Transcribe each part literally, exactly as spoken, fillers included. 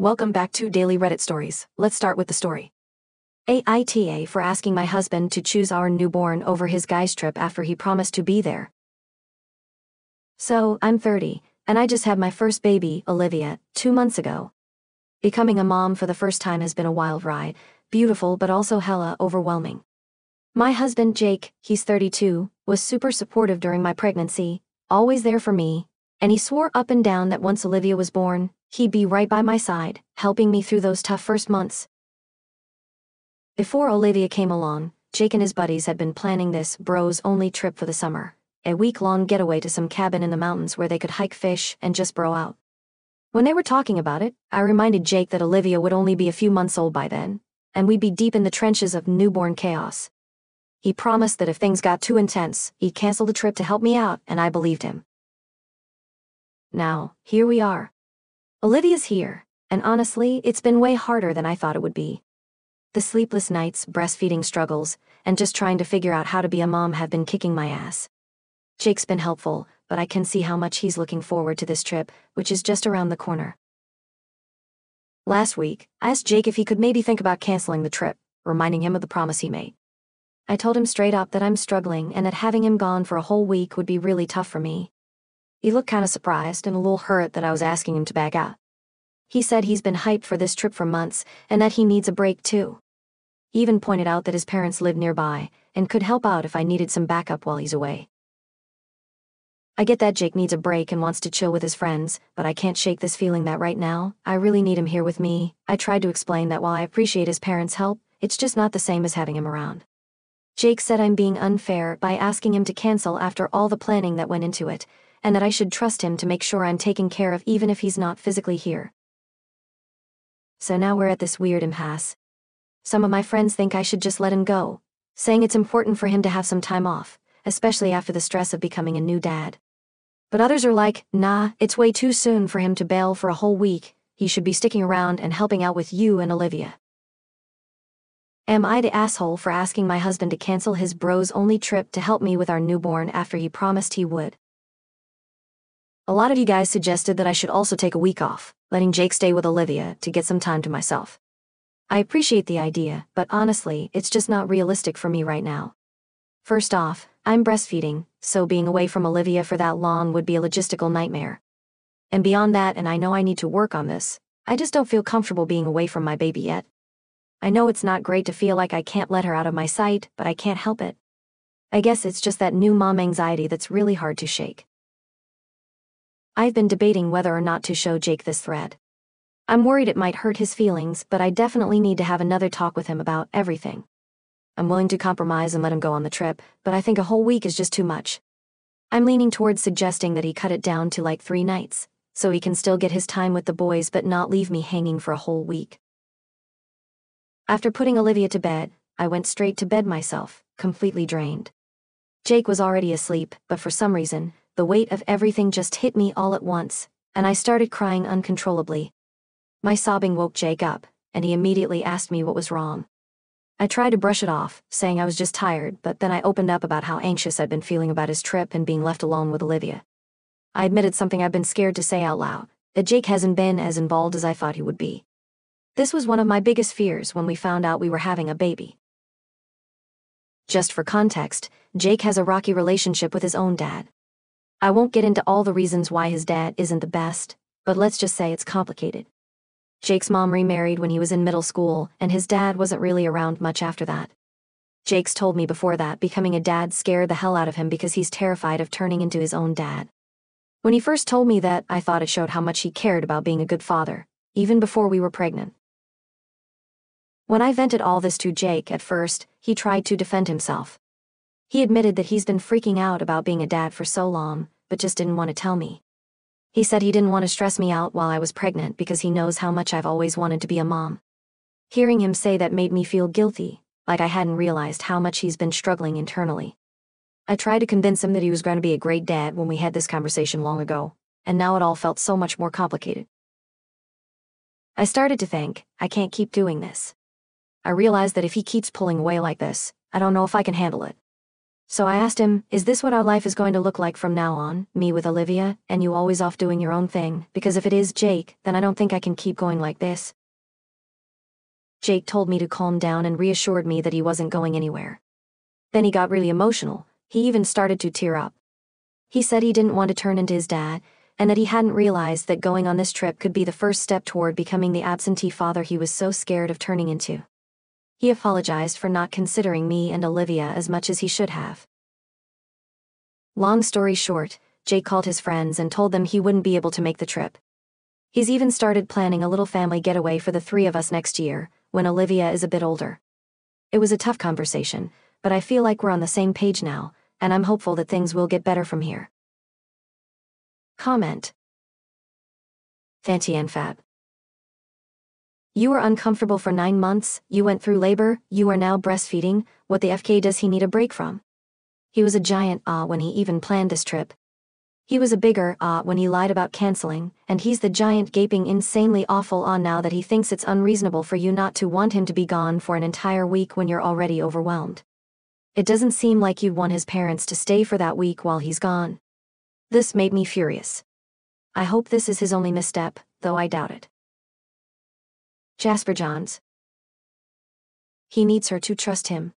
Welcome back to Daily Reddit Stories. Let's start with the story. A I T A for asking my husband to choose our newborn over his guy's trip after he promised to be there. So, I'm thirty, and I just had my first baby, Olivia, two months ago. Becoming a mom for the first time has been a wild ride, beautiful but also hella overwhelming. My husband Jake, he's thirty-two, was super supportive during my pregnancy, always there for me, and he swore up and down that once Olivia was born, he'd be right by my side, helping me through those tough first months. Before Olivia came along, Jake and his buddies had been planning this bros-only trip for the summer, a week-long getaway to some cabin in the mountains where they could hike, fish, and just bro out. When they were talking about it, I reminded Jake that Olivia would only be a few months old by then, and we'd be deep in the trenches of newborn chaos. He promised that if things got too intense, he'd cancel the trip to help me out, and I believed him. Now, here we are. Olivia's here, and honestly, it's been way harder than I thought it would be. The sleepless nights, breastfeeding struggles, and just trying to figure out how to be a mom have been kicking my ass. Jake's been helpful, but I can see how much he's looking forward to this trip, which is just around the corner. Last week, I asked Jake if he could maybe think about canceling the trip, reminding him of the promise he made. I told him straight up that I'm struggling and that having him gone for a whole week would be really tough for me. He looked kinda surprised and a little hurt that I was asking him to back out. He said he's been hyped for this trip for months and that he needs a break too. He even pointed out that his parents live nearby and could help out if I needed some backup while he's away. I get that Jake needs a break and wants to chill with his friends, but I can't shake this feeling that right now, I really need him here with me. I tried to explain that while I appreciate his parents' help, it's just not the same as having him around. Jake said I'm being unfair by asking him to cancel after all the planning that went into it, and that I should trust him to make sure I'm taken care of even if he's not physically here. So now we're at this weird impasse. Some of my friends think I should just let him go, saying it's important for him to have some time off, especially after the stress of becoming a new dad. But others are like, nah, it's way too soon for him to bail for a whole week, he should be sticking around and helping out with you and Olivia. Am I the asshole for asking my husband to cancel his bros-only trip to help me with our newborn after he promised he would? A lot of you guys suggested that I should also take a week off, letting Jake stay with Olivia to get some time to myself. I appreciate the idea, but honestly, it's just not realistic for me right now. First off, I'm breastfeeding, so being away from Olivia for that long would be a logistical nightmare. And beyond that, and I know I need to work on this, I just don't feel comfortable being away from my baby yet. I know it's not great to feel like I can't let her out of my sight, but I can't help it. I guess it's just that new mom anxiety that's really hard to shake. I've been debating whether or not to show Jake this thread. I'm worried it might hurt his feelings, but I definitely need to have another talk with him about everything. I'm willing to compromise and let him go on the trip, but I think a whole week is just too much. I'm leaning towards suggesting that he cut it down to like three nights, so he can still get his time with the boys but not leave me hanging for a whole week. After putting Olivia to bed, I went straight to bed myself, completely drained. Jake was already asleep, but for some reason, the weight of everything just hit me all at once, and I started crying uncontrollably. My sobbing woke Jake up, and he immediately asked me what was wrong. I tried to brush it off, saying I was just tired, but then I opened up about how anxious I'd been feeling about his trip and being left alone with Olivia. I admitted something I'd been scared to say out loud, that Jake hasn't been as involved as I thought he would be. This was one of my biggest fears when we found out we were having a baby. Just for context, Jake has a rocky relationship with his own dad. I won't get into all the reasons why his dad isn't the best, but let's just say it's complicated. Jake's mom remarried when he was in middle school, and his dad wasn't really around much after that. Jake's told me before that becoming a dad scared the hell out of him because he's terrified of turning into his own dad. When he first told me that, I thought it showed how much he cared about being a good father, even before we were pregnant. When I vented all this to Jake at first, he tried to defend himself. He admitted that he's been freaking out about being a dad for so long, but just didn't want to tell me. He said he didn't want to stress me out while I was pregnant because he knows how much I've always wanted to be a mom. Hearing him say that made me feel guilty, like I hadn't realized how much he's been struggling internally. I tried to convince him that he was going to be a great dad when we had this conversation long ago, and now it all felt so much more complicated. I started to think, I can't keep doing this. I realized that if he keeps pulling away like this, I don't know if I can handle it. So I asked him, is this what our life is going to look like from now on, me with Olivia, and you always off doing your own thing, because if it is, Jake, then I don't think I can keep going like this. Jake told me to calm down and reassured me that he wasn't going anywhere. Then he got really emotional, he even started to tear up. He said he didn't want to turn into his dad, and that he hadn't realized that going on this trip could be the first step toward becoming the absentee father he was so scared of turning into. He apologized for not considering me and Olivia as much as he should have. Long story short, Jake called his friends and told them he wouldn't be able to make the trip. He's even started planning a little family getaway for the three of us next year, when Olivia is a bit older. It was a tough conversation, but I feel like we're on the same page now, and I'm hopeful that things will get better from here. Comment. Fantianfab. You were uncomfortable for nine months, you went through labor, you are now breastfeeding, what the F K does he need a break from? He was a giant ah when he even planned this trip. He was a bigger ah when he lied about canceling, and he's the giant gaping insanely awful ah now that he thinks it's unreasonable for you not to want him to be gone for an entire week when you're already overwhelmed. It doesn't seem like you'd want his parents to stay for that week while he's gone. This made me furious. I hope this is his only misstep, though I doubt it. Jasper Johns. He needs her to trust him.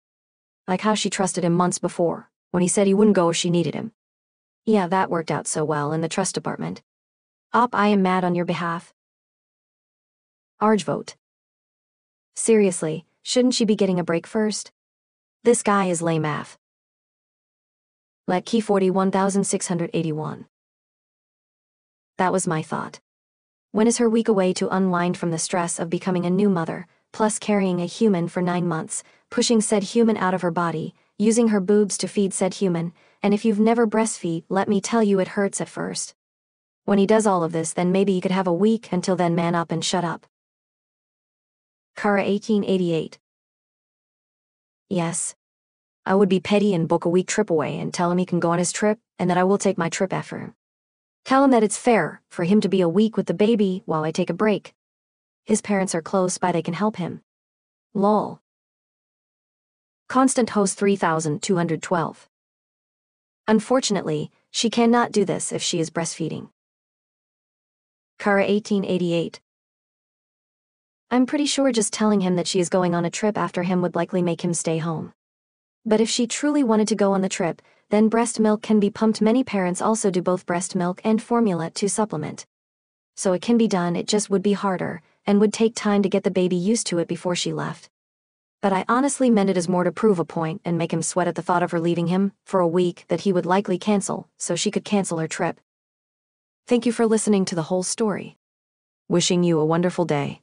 Like how she trusted him months before, when he said he wouldn't go if she needed him. Yeah, that worked out so well in the trust department. Op, I am mad on your behalf. Arge vote. Seriously, shouldn't she be getting a break first? This guy is lame af. Let key forty-one thousand six hundred eighty-one. That was my thought. When is her week away to unwind from the stress of becoming a new mother, plus carrying a human for nine months, pushing said human out of her body, using her boobs to feed said human, and if you've never breastfeed, let me tell you it hurts at first. When he does all of this, then maybe you could have a week. Until then, man up and shut up. Kara eighteen eighty-eight. Yes. I would be petty and book a week trip away and tell him he can go on his trip, and that I will take my trip after him. Tell him that it's fair for him to be a week with the baby while I take a break. His parents are close by, they can help him. Lol. Constant host three thousand two hundred twelve. Unfortunately, she cannot do this if she is breastfeeding. Kara eighteen eighty-eight. I'm pretty sure just telling him that she is going on a trip after him would likely make him stay home. But if she truly wanted to go on the trip, then breast milk can be pumped. Many parents also do both breast milk and formula to supplement. So it can be done, it just would be harder, and would take time to get the baby used to it before she left. But I honestly meant it as more to prove a point and make him sweat at the thought of her leaving him, for a week that he would likely cancel, so she could cancel her trip. Thank you for listening to the whole story. Wishing you a wonderful day.